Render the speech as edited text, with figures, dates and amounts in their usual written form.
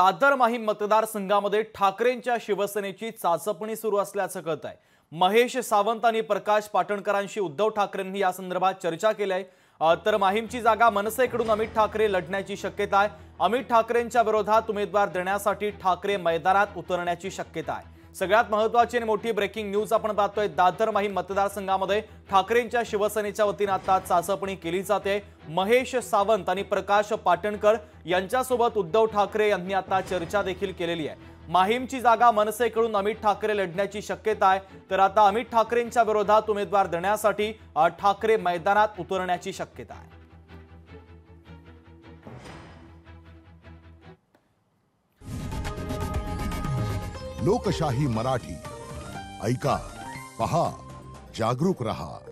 दादर माहीम मतदारसंघामध्ये ठाकरेंच्या शिवसेनेची चाचपणी सुरू असल्याचं कळत आहे। महेश सावंत आणि प्रकाश पाटणकरांशी उद्धव ठाकरेंनी या संदर्भात चर्चा केली आहे। तर माहीमची जागा मनसेकडून अमित ठाकरे लढण्याची शक्यता आहे। अमित ठाकरेंच्या विरोधात उमेदवार देण्यासाठी ठाकरे मैदानात उतरण्याची शक्यता आहे। सगळ्यात महत्त्वाची आणि मोठी ब्रेकिंग न्यूज आपण पाहतोय। दादर माहीम मतदारसंघामध्ये ठाकरेंच्या शिवसेनेच्या वतीने आता चाचपणी केली जाते। महेश सावंत आणि प्रकाश पाटणकर यांच्यासोबत उद्धव ठाकरे यांनी आता चर्चा देखील केलेली आहे। माहीमची जागा मनसेकडून अमित ठाकरे लढण्याची शक्यता आहे। तर आता अमित ठाकरेंच्या विरोधात उमेदवार देण्यासाठी ठाकरे मैदानात उतरण्याची शक्यता आहे। लोकशाही मराठी, ऐका, पहा, जागरूक रहा।